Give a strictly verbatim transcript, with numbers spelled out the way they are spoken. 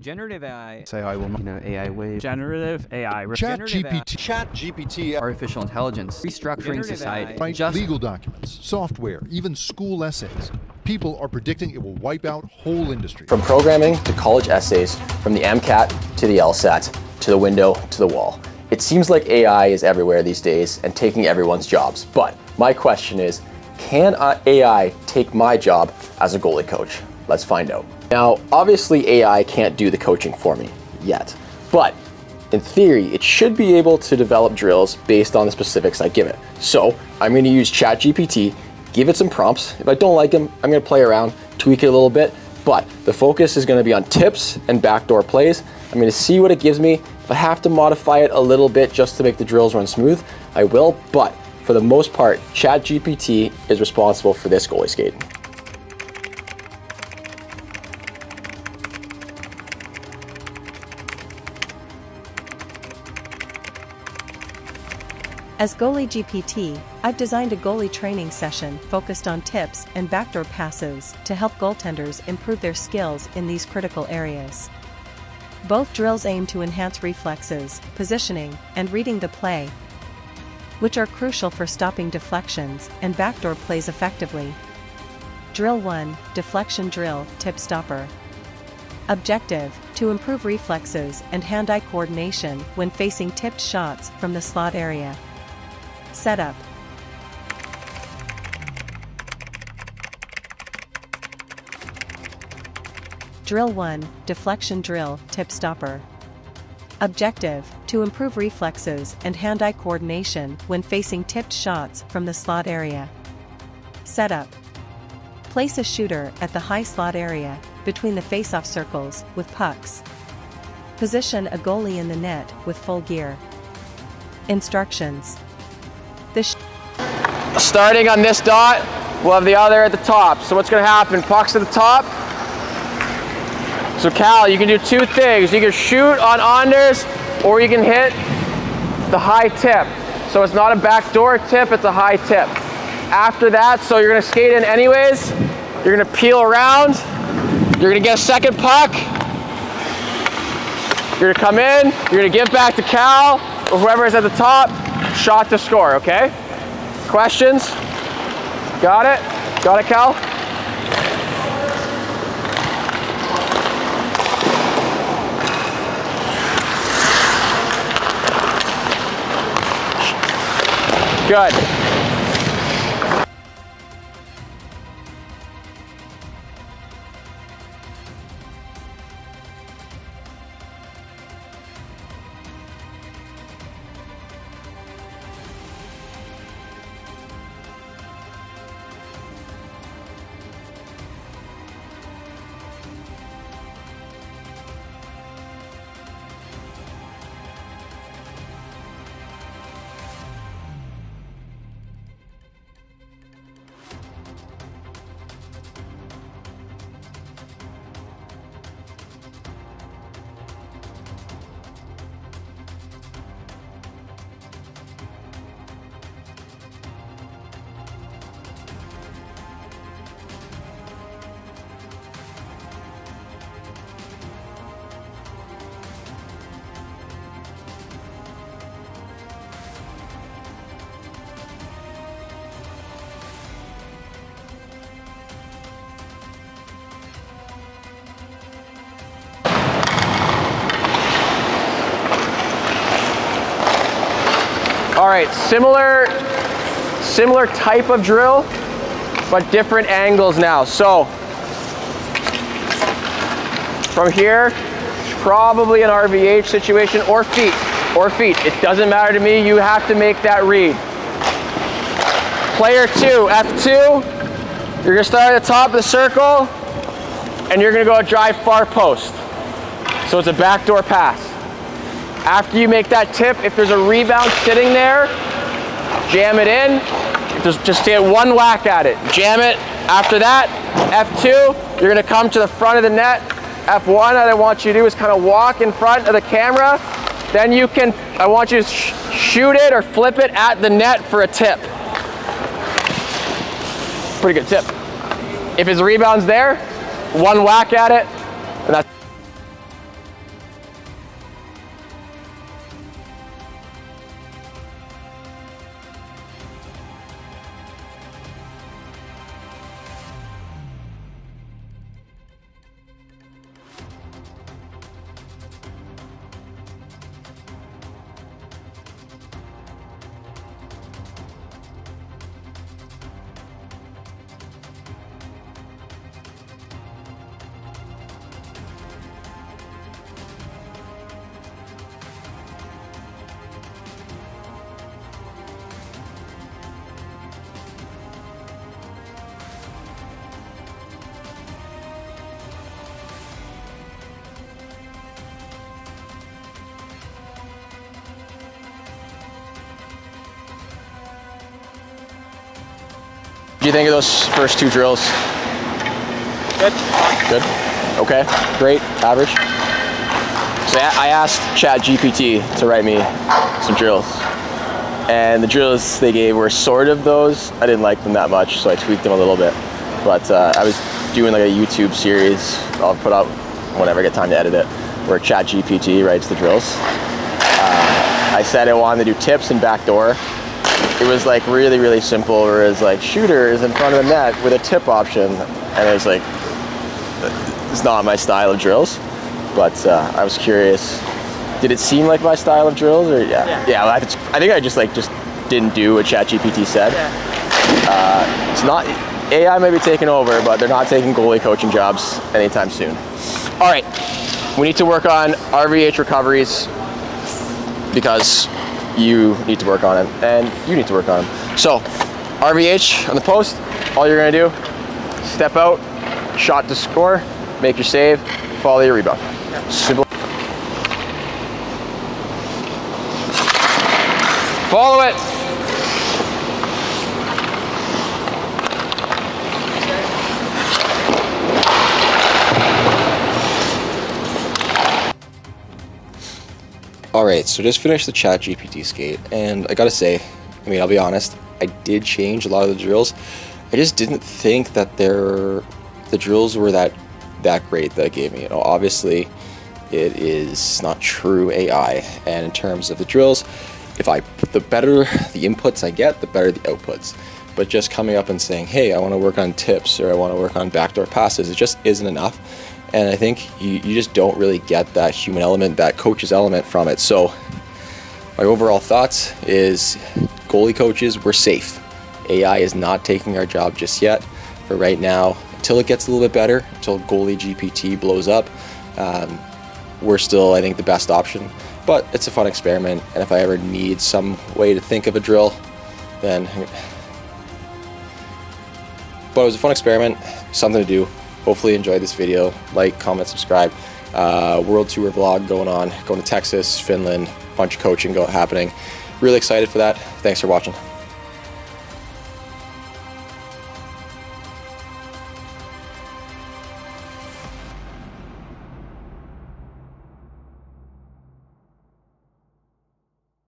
Generative A I. Say I will. You know, A I wave. Generative A I. ChatGPT. ChatGPT. Artificial intelligence. Restructuring society. Write just legal documents, software, even school essays. People are predicting it will wipe out whole industries. From programming to college essays, from the MCAT to the LSAT, to the window to the wall. It seems like A I is everywhere these days and taking everyone's jobs. But my question is, can A I take my job as a goalie coach? Let's find out. Now, obviously A I can't do the coaching for me yet, but in theory, it should be able to develop drills based on the specifics I give it. So I'm gonna use ChatGPT, give it some prompts. If I don't like them, I'm gonna play around, tweak it a little bit, but the focus is gonna be on tips and backdoor plays. I'm gonna see what it gives me. If I have to modify it a little bit just to make the drills run smooth, I will, but for the most part, ChatGPT is responsible for this goalie skate. As GoalieGPT, I've designed a goalie training session focused on tips and backdoor passes to help goaltenders improve their skills in these critical areas. Both drills aim to enhance reflexes, positioning, and reading the play, which are crucial for stopping deflections and backdoor plays effectively. Drill one, Deflection Drill, Tip Stopper. Objective, to improve reflexes and hand-eye coordination when facing tipped shots from the slot area. Setup. Drill one, Deflection Drill, Tip Stopper. Objective, to improve reflexes and hand-eye coordination when facing tipped shots from the slot area. Setup. Place a shooter at the high slot area, between the face-off circles, with pucks. Position a goalie in the net with full gear. Instructions. The sh Starting on this dot, we'll have the other at the top. So what's going to happen? Puck's at the top. So Cal, you can do two things. You can shoot on Anders, or you can hit the high tip. So it's not a backdoor tip, it's a high tip. After that, so you're going to skate in anyways. You're going to peel around. You're going to get a second puck. You're going to come in. You're going to give back to Cal, or whoever is at the top. Shot to score, okay? Questions? Got it? Got it, Cal? Good. All right, similar, similar type of drill, but different angles now. So from here, probably an R V H situation, or feet, or feet. It doesn't matter to me, you have to make that read. Player two, F two, you're gonna start at the top of the circle, and you're gonna go drive far post. So it's a backdoor pass. After you make that tip, if there's a rebound sitting there, jam it in. If there's just get one whack at it, jam it. After that, F two, you're gonna come to the front of the net. F one, what I want you to do is kind of walk in front of the camera. Then you can, I want you to sh shoot it or flip it at the net for a tip. Pretty good tip. If his rebound's there, one whack at it, and that's you think of those first two drills? Good. Good. Okay. Great. Average. So I asked ChatGPT to write me some drills, and the drills they gave were sort of those. I didn't like them that much, so I tweaked them a little bit. But uh, I was doing like a YouTube series I'll put out whenever I get time to edit it, where ChatGPT writes the drills. Uh, I said I wanted to do tips and backdoor. It was like really, really simple, where it was like shooters in front of the net with a tip option. And it was like, it's not my style of drills, but uh, I was curious. Did it seem like my style of drills, or yeah? Yeah, yeah I, I think I just like just didn't do what ChatGPT said. Yeah. Uh, it's not, A I may be taking over, but they're not taking goalie coaching jobs anytime soon. All right, we need to work on R V H recoveries because you need to work on them and you need to work on them. So R V H on the post, all you're gonna do, step out, shot to score, make your save, follow your rebound. Simple. Follow it. All right, so just finished the ChatGPT skate, and I gotta say, I mean, I'll be honest, I did change a lot of the drills. I just didn't think that they're, the drills were that that great that it gave me. You know, obviously, it is not true A I, and in terms of the drills, if I put the better the inputs I get, the better the outputs. But just coming up and saying, hey, I want to work on tips, or I want to work on backdoor passes, it just isn't enough. And I think you, you just don't really get that human element, that coach's element from it. So my overall thoughts is goalie coaches, we're safe. A I is not taking our job just yet. For right now, until it gets a little bit better, until goalie G P T blows up, um, we're still, I think, the best option. But it's a fun experiment, and if I ever need some way to think of a drill, then... But it was a fun experiment, something to do. Hopefully you enjoyed this video. Like, comment, subscribe. Uh, world tour vlog going on. Going to Texas, Finland, bunch of coaching go happening. Really excited for that. Thanks for watching.